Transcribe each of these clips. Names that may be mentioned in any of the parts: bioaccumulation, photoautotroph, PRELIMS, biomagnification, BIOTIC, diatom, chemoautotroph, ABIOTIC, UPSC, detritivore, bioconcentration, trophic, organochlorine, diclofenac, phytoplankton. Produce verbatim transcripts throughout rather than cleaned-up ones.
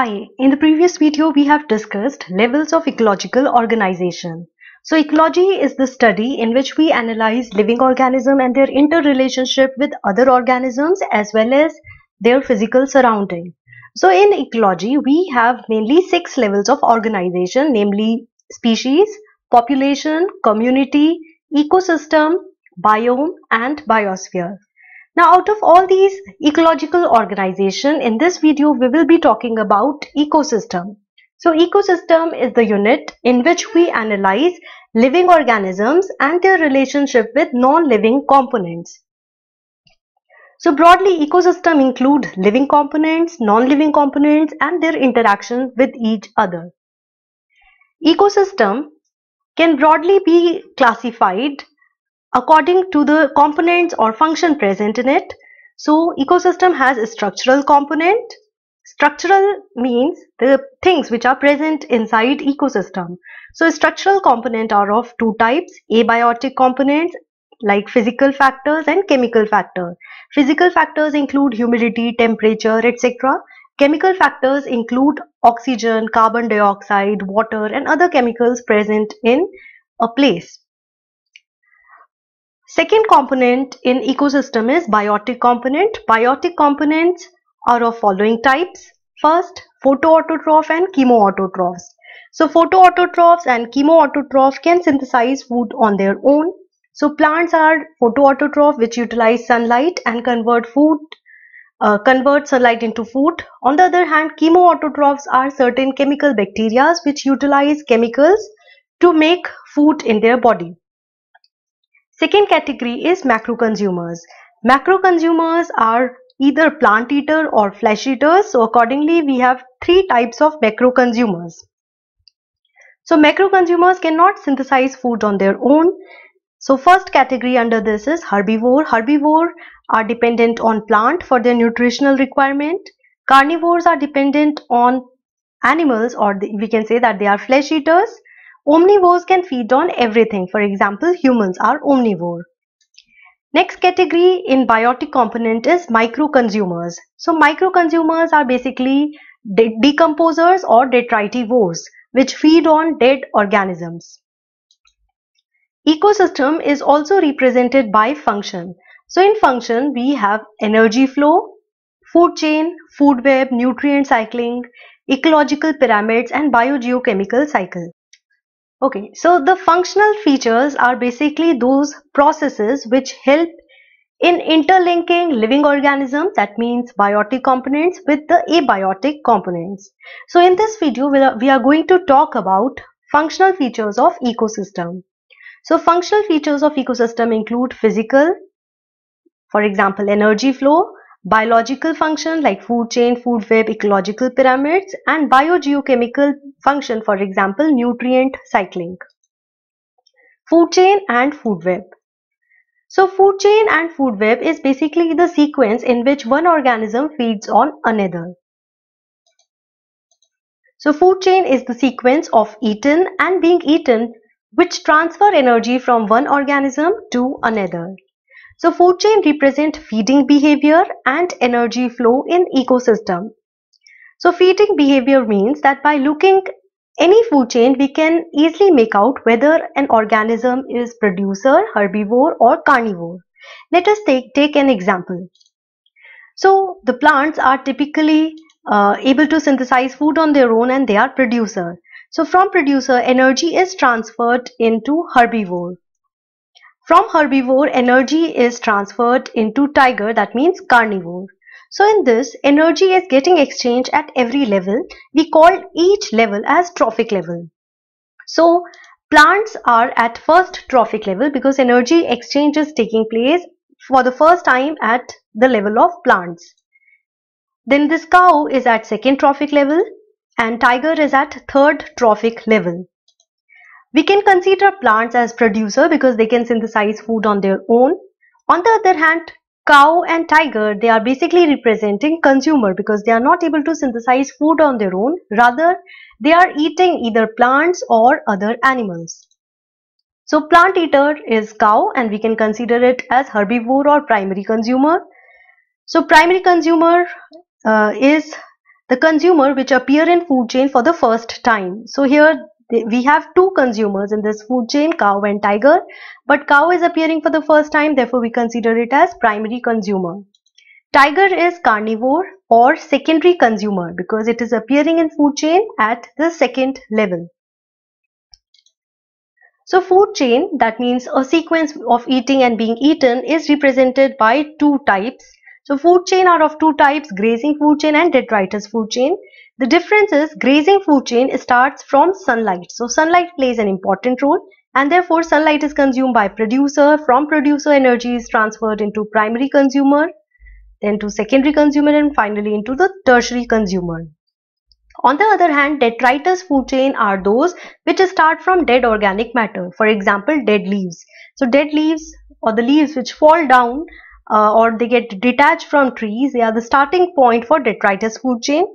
Hi, in the previous video we have discussed levels of ecological organization. So ecology is the study in which we analyze living organisms and their interrelationship with other organisms as well as their physical surrounding. So in ecology we have mainly six levels of organization, namely species, population, community, ecosystem, biome and biosphere. Now, out of all these ecological organization, in this video we will be talking about ecosystem. So ecosystem is the unit in which we analyze living organisms and their relationship with non-living components. So broadly, ecosystem include living components, non-living components and their interaction with each other. Ecosystem can broadly be classified according to the components or function present in it. So ecosystem has a structural component. Structural means the things which are present inside ecosystem. So structural component are of two types, abiotic components like physical factors and chemical factors. Physical factors include humidity, temperature, et cetera. Chemical factors include oxygen, carbon dioxide, water and other chemicals present in a place. Second component in ecosystem is biotic component. Biotic components are of following types. First, photoautotroph and chemoautotrophs. So photoautotrophs and chemoautotrophs can synthesize food on their own. So plants are photoautotroph, which utilize sunlight and convert food, uh, convert sunlight into food. On the other hand, chemoautotrophs are certain chemical bacteria which utilize chemicals to make food in their body. Second category is macro consumers. Macro consumers are either plant eater or flesh eaters. So accordingly, we have three types of macro consumers. So macro consumers cannot synthesize food on their own. So first category under this is herbivore. Herbivore are dependent on plant for their nutritional requirement. Carnivores are dependent on animals, or we can say that they are flesh eaters. Omnivores can feed on everything. For example, humans are omnivore. Next category in biotic component is microconsumers. So microconsumers are basically de decomposers or detritivores, which feed on dead organisms. Ecosystem is also represented by function. So in function, we have energy flow, food chain, food web, nutrient cycling, ecological pyramids and biogeochemical cycle. Okay, so the functional features are basically those processes which help in interlinking living organisms, that means biotic components, with the abiotic components. So in this video, we are going to talk about functional features of ecosystem. So functional features of ecosystem include physical, for example, energy flow, biological function like food chain, food web, ecological pyramids, and biogeochemical function, for example, nutrient cycling. Food chain and food web. So food chain and food web is basically the sequence in which one organism feeds on another. So food chain is the sequence of eaten and being eaten, which transfer energy from one organism to another. So food chain represent feeding behavior and energy flow in ecosystem. So feeding behavior means that by looking any food chain, we can easily make out whether an organism is producer, herbivore or carnivore. Let us take, take an example. So the plants are typically uh, able to synthesize food on their own and they are producer. So from producer, energy is transferred into herbivore. From herbivore, energy is transferred into tiger, that means carnivore. So in this, energy is getting exchanged at every level. We call each level as trophic level. So plants are at first trophic level because energy exchange is taking place for the first time at the level of plants. Then this cow is at second trophic level and tiger is at third trophic level. We can consider plants as producer because they can synthesize food on their own. On the other hand, cow and tiger, they are basically representing consumer because they are not able to synthesize food on their own. Rather, they are eating either plants or other animals. So plant eater is cow and we can consider it as herbivore or primary consumer. So primary consumer uh, is the consumer which appear in food chain for the first time. So here we have two consumers in this food chain, cow and tiger, but cow is appearing for the first time, therefore we consider it as primary consumer. Tiger is carnivore or secondary consumer because it is appearing in food chain at the second level. So food chain, that means a sequence of eating and being eaten, is represented by two types. So food chain are of two types, grazing food chain and detritus food chain. The difference is grazing food chain starts from sunlight. So sunlight plays an important role and therefore sunlight is consumed by producer. From producer, energy is transferred into primary consumer, then to secondary consumer, and finally into the tertiary consumer. On the other hand, detritus food chain are those which start from dead organic matter, for example dead leaves. So dead leaves or the leaves which fall down uh, or they get detached from trees, they are the starting point for detritus food chain.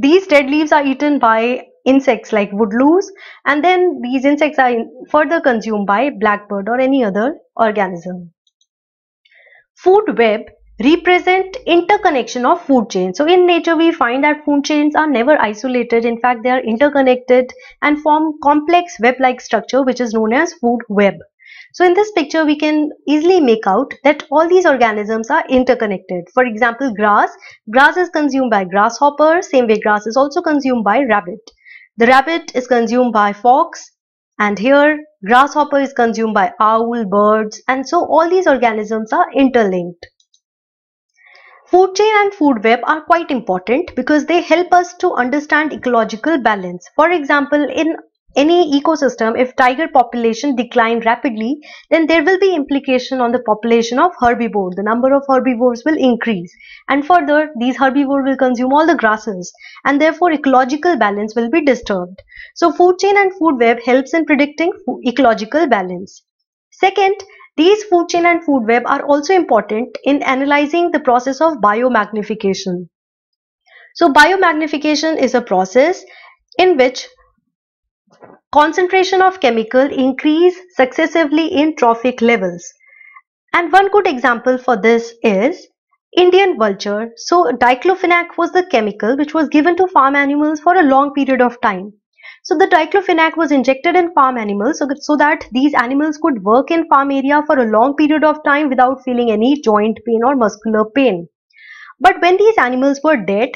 These dead leaves are eaten by insects like woodlouse, and then these insects are further consumed by blackbird or any other organism. Food web represent interconnection of food chains. So in nature we find that food chains are never isolated, in fact they are interconnected and form complex web-like structure which is known as food web. So in this picture we can easily make out that all these organisms are interconnected. For example, grass. Grass is consumed by grasshopper, same way grass is also consumed by rabbit. The rabbit is consumed by fox, and here grasshopper is consumed by owl, birds, and so all these organisms are interlinked. Food chain and food web are quite important because they help us to understand ecological balance. For example, in any ecosystem, if tiger population decline rapidly, then there will be implication on the population of herbivore. The number of herbivores will increase, and further these herbivores will consume all the grasses, and therefore ecological balance will be disturbed. So food chain and food web helps in predicting ecological balance. Second, these food chain and food web are also important in analyzing the process of biomagnification. So biomagnification is a process in which concentration of chemical increase successively in trophic levels. And one good example for this is Indian vulture. So diclofenac was the chemical which was given to farm animals for a long period of time. So the diclofenac was injected in farm animals so, so that these animals could work in farm area for a long period of time without feeling any joint pain or muscular pain. But when these animals were dead,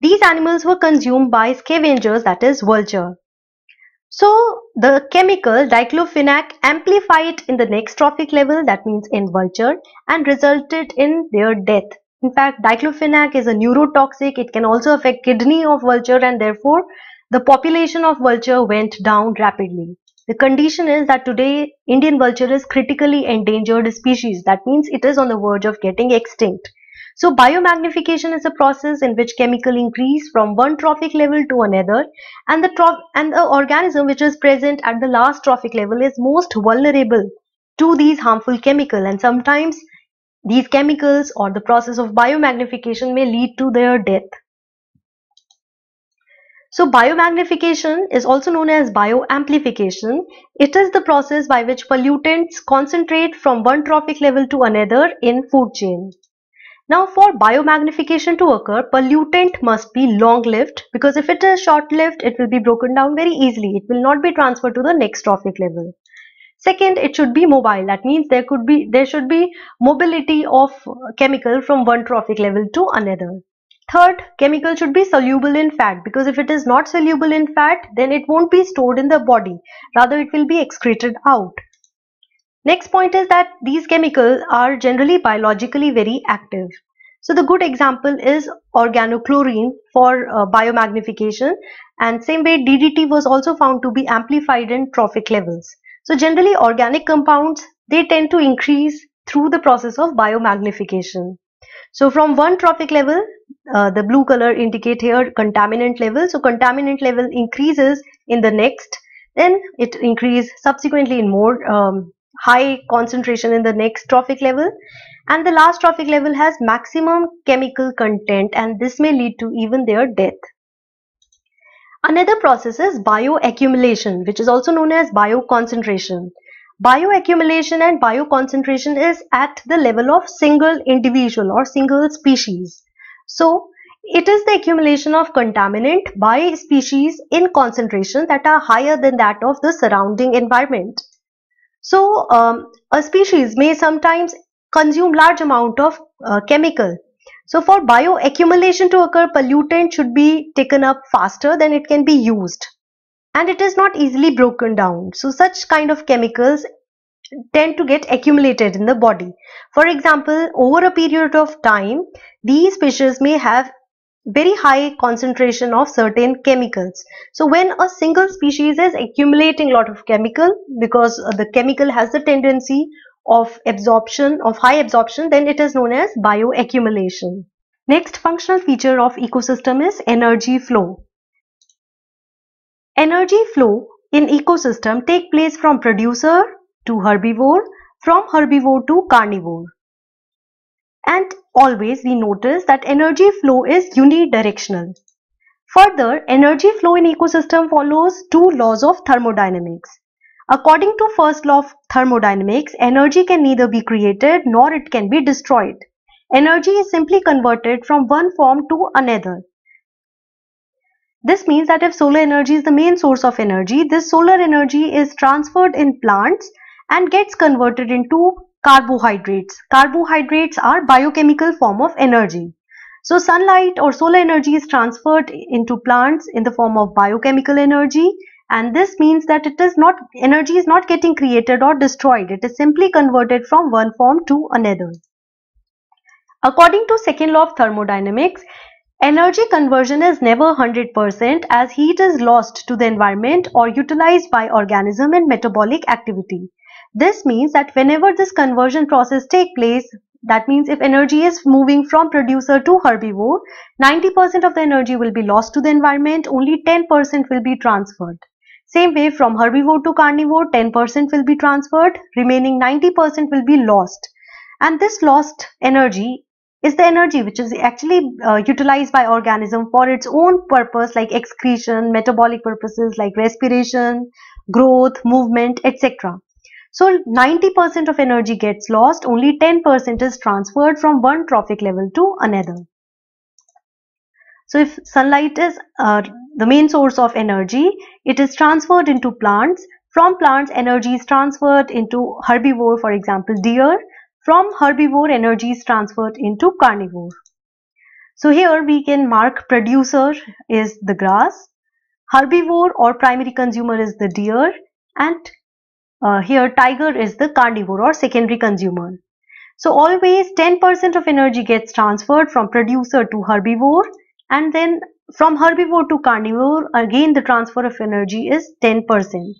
these animals were consumed by scavengers, that is vulture. So the chemical diclofenac amplified in the next trophic level, that means in vulture, and resulted in their death. In fact, diclofenac is a neurotoxic, it can also affect kidney of vulture, and therefore the population of vulture went down rapidly. The condition is that today Indian vulture is critically endangered species. That means it is on the verge of getting extinct. So biomagnification is a process in which chemical increase from one trophic level to another, and the tro and the organism which is present at the last trophic level is most vulnerable to these harmful chemicals, and sometimes these chemicals or the process of biomagnification may lead to their death. So biomagnification is also known as bioamplification. It is the process by which pollutants concentrate from one trophic level to another in food chain. Now for biomagnification to occur, pollutant must be long-lived, because if it is short-lived, it will be broken down very easily. It will not be transferred to the next trophic level. Second, it should be mobile. That means there could be, there should be mobility of chemical from one trophic level to another. Third, chemical should be soluble in fat, because if it is not soluble in fat, then it won't be stored in the body, rather it will be excreted out. Next point is that these chemicals are generally biologically very active. So the good example is organochlorine for uh, biomagnification, and same way D D T was also found to be amplified in trophic levels. So generally organic compounds, they tend to increase through the process of biomagnification. So from one trophic level, uh, the blue color indicate here contaminant level. So contaminant level increases in the next, then it increase subsequently in more um, high concentration in the next trophic level, and the last trophic level has maximum chemical content, and this may lead to even their death. Another process is bioaccumulation, which is also known as bioconcentration. Bioaccumulation and bioconcentration is at the level of single individual or single species. So It is the accumulation of contaminant by species in concentration that are higher than that of the surrounding environment. So um, a species may sometimes consume large amount of uh, chemical. So for bioaccumulation to occur, pollutant should be taken up faster than it can be used, and it is not easily broken down. So such kind of chemicals tend to get accumulated in the body. For example, over a period of time, these fishes may have very high concentration of certain chemicals. So when a single species is accumulating a lot of chemical, because the chemical has the tendency of absorption, of high absorption, then it is known as bioaccumulation. Next functional feature of ecosystem is energy flow. Energy flow in ecosystem take place from producer to herbivore, from herbivore to carnivore. And always we notice that energy flow is unidirectional. Further, energy flow in ecosystem follows two laws of thermodynamics. According to first law of thermodynamics, energy can neither be created nor it can be destroyed. Energy is simply converted from one form to another. This means that if solar energy is the main source of energy, this solar energy is transferred in plants and gets converted into carbohydrates. Carbohydrates are biochemical form of energy. So sunlight or solar energy is transferred into plants in the form of biochemical energy, and this means that it is not, energy is not getting created or destroyed. It is simply converted from one form to another. According to second law of thermodynamics, energy conversion is never one hundred percent, as heat is lost to the environment or utilized by organism in metabolic activity. This means that whenever this conversion process takes place, that means if energy is moving from producer to herbivore, ninety percent of the energy will be lost to the environment, only ten percent will be transferred. Same way, from herbivore to carnivore, ten percent will be transferred, remaining ninety percent will be lost. And this lost energy is the energy which is actually uh, utilized by organism for its own purpose, like excretion, metabolic purposes like respiration, growth, movement, et cetera. So ninety percent of energy gets lost, only ten percent is transferred from one trophic level to another. So if sunlight is uh, the main source of energy, it is transferred into plants. From plants, energy is transferred into herbivore, for example deer. From herbivore, energy is transferred into carnivore. So here we can mark producer is the grass, herbivore or primary consumer is the deer, and uh, here tiger is the carnivore or secondary consumer. So always ten percent of energy gets transferred from producer to herbivore, and then from herbivore to carnivore again the transfer of energy is ten percent.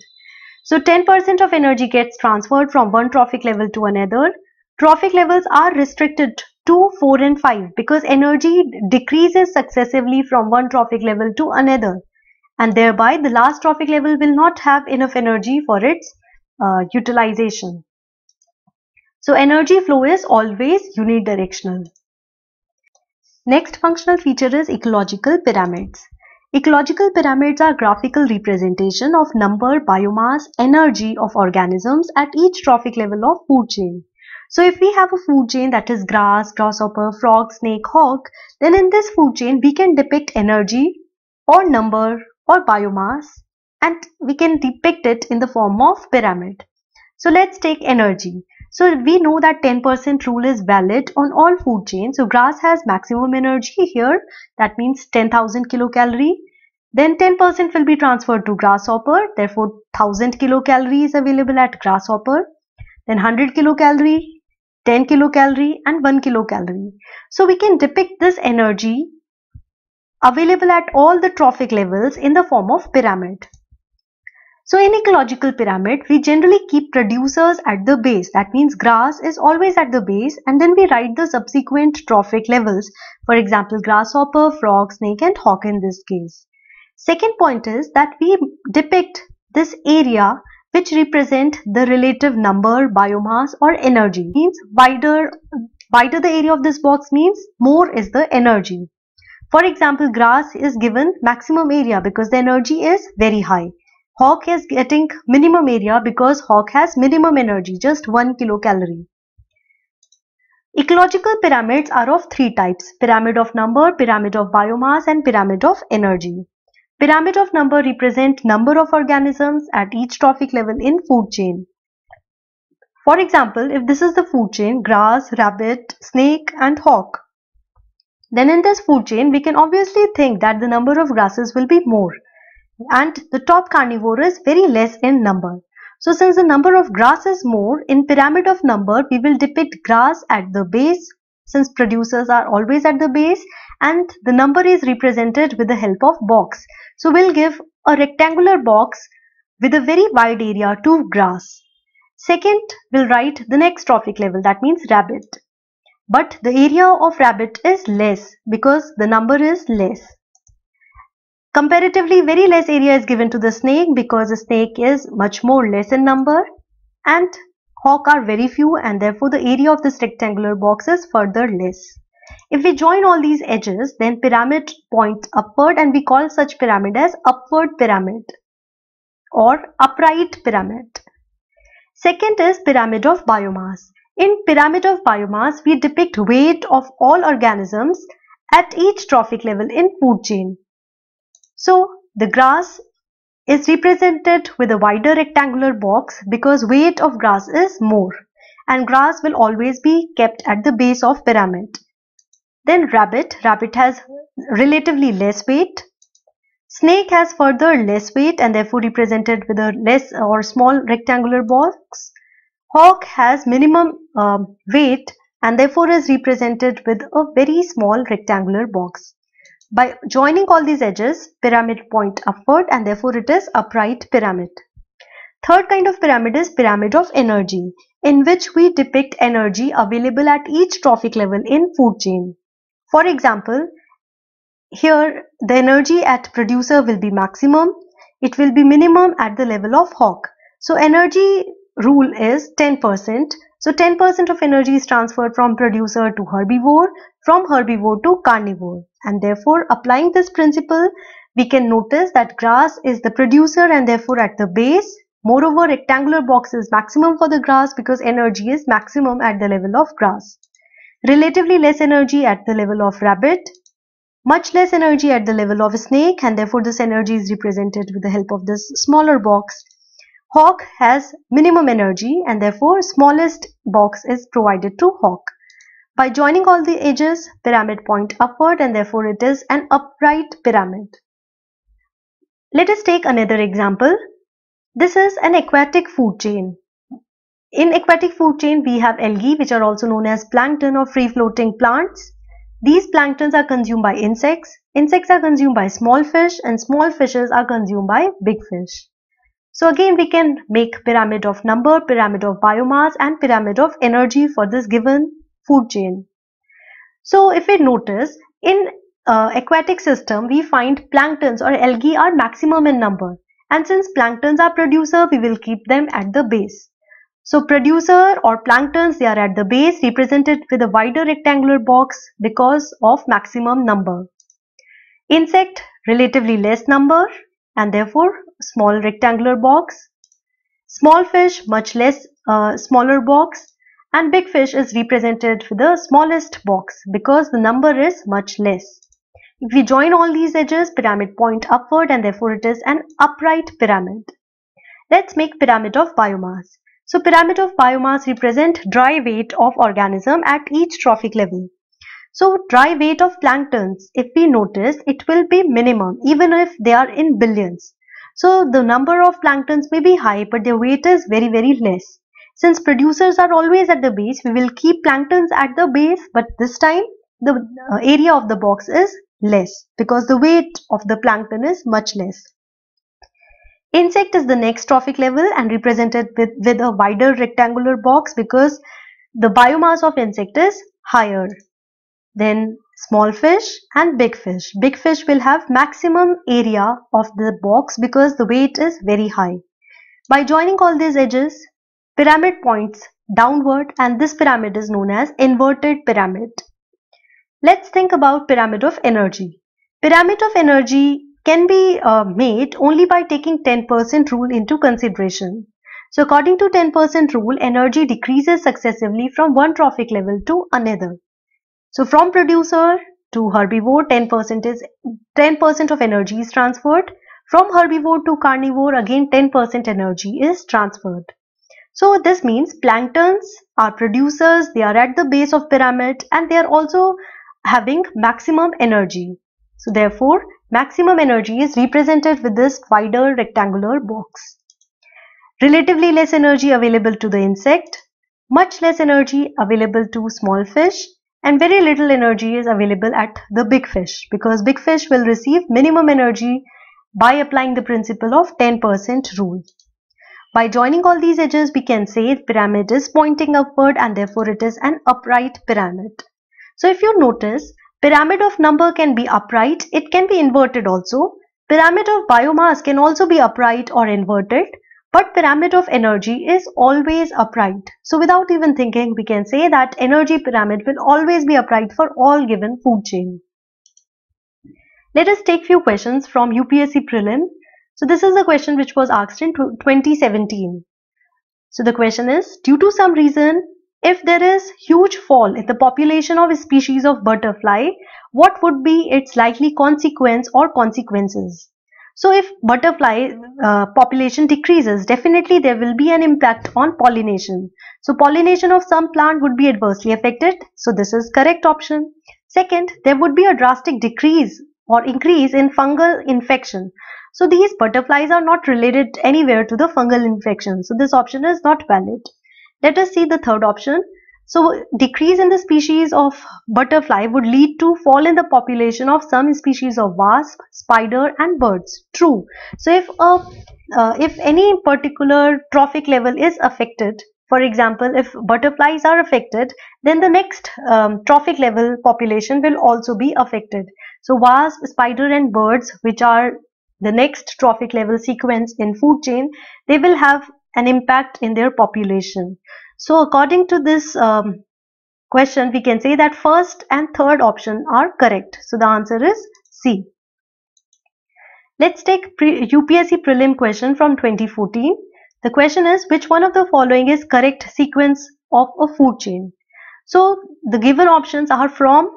So ten percent of energy gets transferred from one trophic level to another. Trophic levels are restricted to four and five because energy decreases successively from one trophic level to another, and thereby the last trophic level will not have enough energy for its uh, utilization. So energy flow is always unidirectional. Next functional feature is ecological pyramids. Ecological pyramids are graphical representation of number, biomass, energy of organisms at each trophic level of food chain. So if we have a food chain that is grass, grasshopper, frog, snake, hawk, then in this food chain we can depict energy or number or biomass, and we can depict it in the form of pyramid. So let's take energy. So we know that ten percent rule is valid on all food chains. So grass has maximum energy here, that means ten thousand kilocalorie. Then ten percent will be transferred to grasshopper, therefore one thousand kilocalorie is available at grasshopper. Then one hundred kilocalorie, ten kilocalorie and one kilocalorie. So we can depict this energy available at all the trophic levels in the form of pyramid. So in ecological pyramid, we generally keep producers at the base. That means grass is always at the base, and then we write the subsequent trophic levels. For example, grasshopper, frog, snake and hawk in this case. Second point is that we depict this area which represent the relative number, biomass or energy. Means wider, wider the area of this box means more is the energy. For example, grass is given maximum area because the energy is very high. Hawk is getting minimum area because hawk has minimum energy, just one kilocalorie. Ecological pyramids are of three types: pyramid of number, pyramid of biomass, and pyramid of energy. Pyramid of number represent number of organisms at each trophic level in food chain. For example, if this is the food chain, grass, rabbit, snake, and hawk, then in this food chain we can obviously think that the number of grasses will be more and the top carnivore is very less in number. So since the number of grass is more, in pyramid of number we will depict grass at the base, since producers are always at the base, and the number is represented with the help of box. So we'll give a rectangular box with a very wide area to grass. Second, we'll write the next trophic level, that means rabbit. But the area of rabbit is less because the number is less. Comparatively, very less area is given to the snake because the snake is much more less in number, and hawk are very few, and therefore the area of this rectangular box is further less. If we join all these edges, then pyramid point upward, and we call such pyramid as upward pyramid or upright pyramid. Second is pyramid of biomass. In pyramid of biomass, we depict weight of all organisms at each trophic level in food chain. So the grass is represented with a wider rectangular box because weight of grass is more, and grass will always be kept at the base of pyramid. Then rabbit, rabbit has relatively less weight. Snake has further less weight and therefore represented with a less or small rectangular box. Hawk has minimum um, weight and therefore is represented with a very small rectangular box. By joining all these edges, pyramid point upward, and therefore it is upright pyramid. Third kind of pyramid is pyramid of energy, in which we depict energy available at each trophic level in food chain. For example, here the energy at producer will be maximum. It will be minimum at the level of hawk. So energy rule is ten percent. So ten percent of energy is transferred from producer to herbivore, from herbivore to carnivore. And therefore, applying this principle, we can notice that grass is the producer and therefore at the base. Moreover, rectangular box is maximum for the grass because energy is maximum at the level of grass. Relatively less energy at the level of rabbit, much less energy at the level of snake, and therefore this energy is represented with the help of this smaller box. Hawk has minimum energy and therefore smallest box is provided to hawk. By joining all the edges, pyramid point upward, and therefore it is an upright pyramid. Let us take another example. This is an aquatic food chain. In aquatic food chain, we have algae, which are also known as plankton or free-floating plants. These planktons are consumed by insects. Insects are consumed by small fish, and small fishes are consumed by big fish. So again, we can make pyramid of number, pyramid of biomass, and pyramid of energy for this given food chain. So if we notice, in uh, aquatic system, we find planktons or algae are maximum in number. And since planktons are producer, we will keep them at the base. So producer or planktons, they are at the base, represented with a wider rectangular box because of maximum number. Insect, relatively less number and therefore small rectangular box. Small fish, much less uh, smaller box. And big fish is represented with the smallest box because the number is much less. If we join all these edges, pyramid point upward, and therefore it is an upright pyramid. Let's make pyramid of biomass. So pyramid of biomass represent dry weight of organism at each trophic level. So dry weight of planktons, if we notice, it will be minimum even if they are in billions. So the number of planktons may be high, but their weight is very very less. Since producers are always at the base, we will keep planktons at the base, but this time the area of the box is less because the weight of the plankton is much less. Insect is the next trophic level and represented with, with a wider rectangular box because the biomass of insect is higher. Then small fish and big fish. Big fish will have maximum area of the box because the weight is very high. By joining all these edges, pyramid points downward, and this pyramid is known as inverted pyramid. Let's think about pyramid of energy. Pyramid of energy can be uh, made only by taking ten percent rule into consideration. So according to ten percent rule, energy decreases successively from one trophic level to another. So from producer to herbivore, ten percent is ten percent of energy is transferred. From herbivore to carnivore, again ten percent energy is transferred. So this means planktons are producers, they are at the base of pyramid and they are also having maximum energy. So therefore, maximum energy is represented with this wider rectangular box. Relatively less energy available to the insect, much less energy available to small fish, and very little energy is available at the big fish, because big fish will receive minimum energy by applying the principle of ten percent rule. By joining all these edges, we can say the pyramid is pointing upward and therefore it is an upright pyramid. So if you notice, pyramid of number can be upright, it can be inverted also. Pyramid of biomass can also be upright or inverted, but pyramid of energy is always upright. So without even thinking, we can say that energy pyramid will always be upright for all given food chain. Let us take few questions from U P S C prelim. So this is the question which was asked in twenty seventeen. So the question is, due to some reason, if there is huge fall in the population of a species of butterfly, what would be its likely consequence or consequences? So if butterfly uh, population decreases, definitely there will be an impact on pollination. So pollination of some plant would be adversely affected. So this is correct option. Second, there would be a drastic decrease or increase in fungal infection. So these butterflies are not related anywhere to the fungal infection. So this option is not valid. Let us see the third option. So decrease in the species of butterfly would lead to fall in the population of some species of wasp, spider and birds. True. So if a, uh, if any particular trophic level is affected, for example, if butterflies are affected, then the next um, trophic level population will also be affected. So wasp, spider and birds, which are the next trophic level sequence in food chain, they will have an impact in their population. So according to this um, question, we can say that first and third option are correct. So the answer is C. Let's take pre U P S C prelim question from twenty fourteen. The question is, which one of the following is correct sequence of a food chain? So the given options are from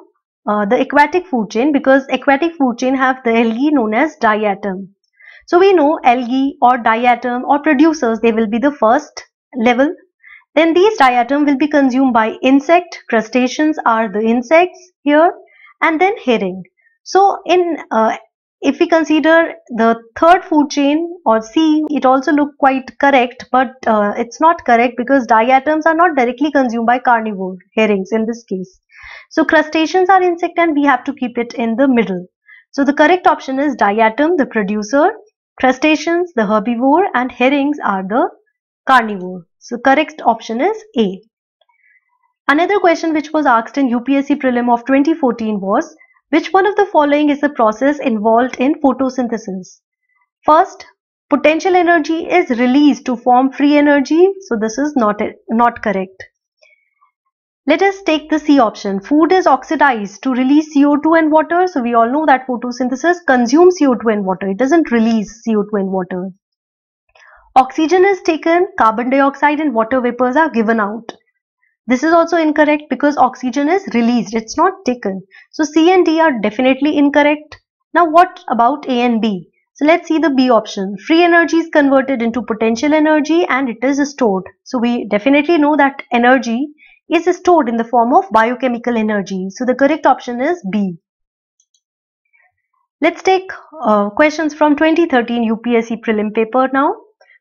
uh, the aquatic food chain, because aquatic food chain have the algae known as diatom. So we know algae or diatom or producers, they will be the first level. Then these diatom will be consumed by insect, crustaceans are the insects here, and then herring. So in uh, if we consider the third food chain or C, it also looked quite correct, but uh, it's not correct because diatoms are not directly consumed by carnivore herrings in this case. So crustaceans are insect and we have to keep it in the middle. So the correct option is diatom, the producer. Crustaceans, the herbivore, and herrings are the carnivore. So correct option is A. Another question which was asked in U P S C prelim of twenty fourteen was, which one of the following is the process involved in photosynthesis? First, potential energy is released to form free energy. So this is not, not correct. Let us take the C option. Food is oxidized to release C O two and water. So we all know that photosynthesis consumes C O two and water. It doesn't release C O two and water. Oxygen is taken, carbon dioxide and water vapors are given out. This is also incorrect because oxygen is released. It's not taken. So C and D are definitely incorrect. Now what about A and B? So let's see the B option. Free energy is converted into potential energy and it is stored. So we definitely know that energy is stored in the form of biochemical energy. So the correct option is B. Let's take uh, questions from twenty thirteen U P S C prelim paper now.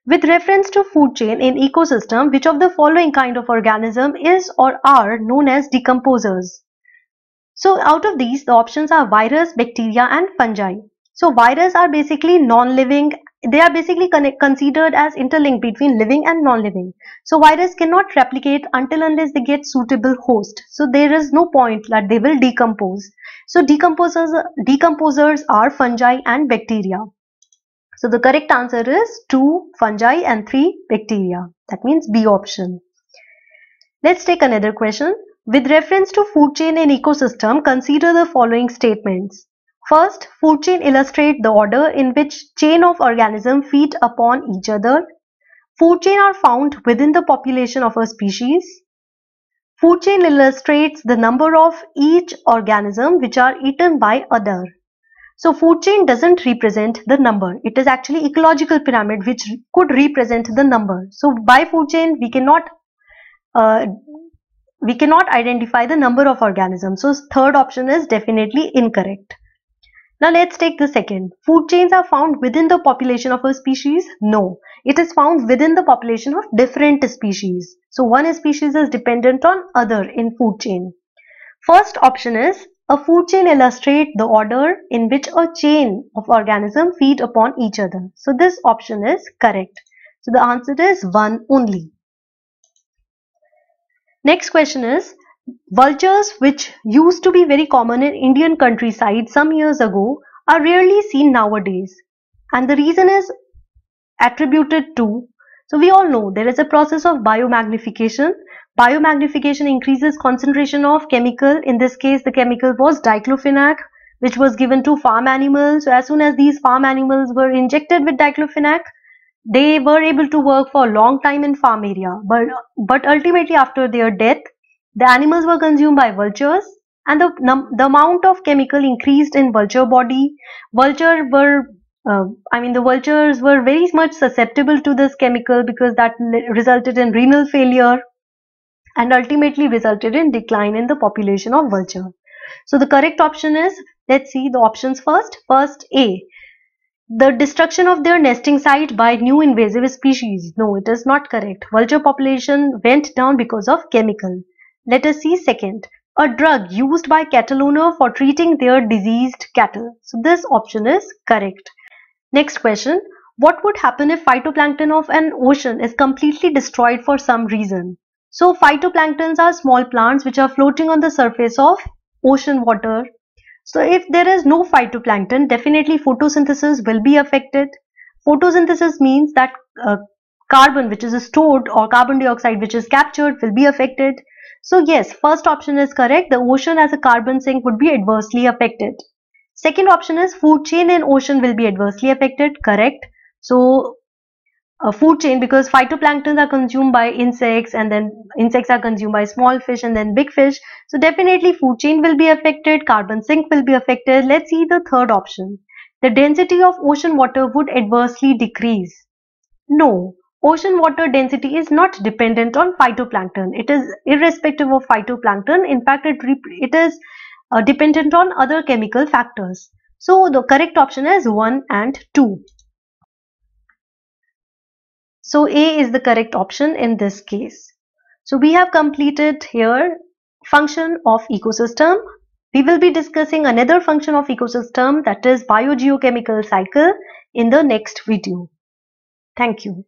With reference to food chain in ecosystem, which of the following kind of organism is or are known as decomposers? So out of these, the options are virus, bacteria and fungi. So virus are basically non-living. They are basically considered as interlinked between living and non-living. So virus cannot replicate until unless they get suitable host. So there is no point that they will decompose. So decomposers, decomposers are fungi and bacteria. So the correct answer is two fungi and three bacteria. That means B option. Let's take another question. With reference to food chain and ecosystem, consider the following statements. First, food chain illustrates the order in which chain of organisms feed upon each other. Food chain are found within the population of a species. Food chain illustrates the number of each organism which are eaten by other. So food chain doesn't represent the number. It is actually ecological pyramid which could represent the number. So by food chain we cannot uh, we cannot identify the number of organisms. So third option is definitely incorrect. Now let's take the second. Food chains are found within the population of a species? No. It is found within the population of different species. So one species is dependent on other in food chain. First option is a food chain illustrates the order in which a chain of organisms feed upon each other. So this option is correct. So the answer is one only. Next question is, vultures, which used to be very common in Indian countryside some years ago, are rarely seen nowadays, and the reason is attributed to, so we all know there is a process of biomagnification. Biomagnification increases concentration of chemical. In this case the chemical was diclofenac, which was given to farm animals. So as soon as these farm animals were injected with diclofenac, they were able to work for a long time in farm area, but, but ultimately after their death the animals were consumed by vultures, and the, the amount of chemical increased in vulture body. Vulture were, uh, I mean the vultures were very much susceptible to this chemical, because that resulted in renal failure and ultimately resulted in decline in the population of vulture. So the correct option is, let's see the options first. First A, the destruction of their nesting site by new invasive species. No, it is not correct. Vulture population went down because of chemical. Let us see second, a drug used by cattle owner for treating their diseased cattle. So this option is correct. Next question, what would happen if phytoplankton of an ocean is completely destroyed for some reason? So phytoplanktons are small plants which are floating on the surface of ocean water. So if there is no phytoplankton, definitely photosynthesis will be affected. Photosynthesis means that uh, carbon which is stored or carbon dioxide which is captured will be affected. So yes, first option is correct. The ocean as a carbon sink would be adversely affected. Second option is food chain in ocean will be adversely affected. Correct. So a food chain, because phytoplanktons are consumed by insects, and then insects are consumed by small fish and then big fish. So definitely food chain will be affected. Carbon sink will be affected. Let's see the third option. The density of ocean water would adversely decrease. No. Ocean water density is not dependent on phytoplankton. It is irrespective of phytoplankton. In fact, it, it is uh, dependent on other chemical factors. So the correct option is one and two. So A is the correct option in this case. So we have completed here function of ecosystem. We will be discussing another function of ecosystem, that is biogeochemical cycle, in the next video. Thank you.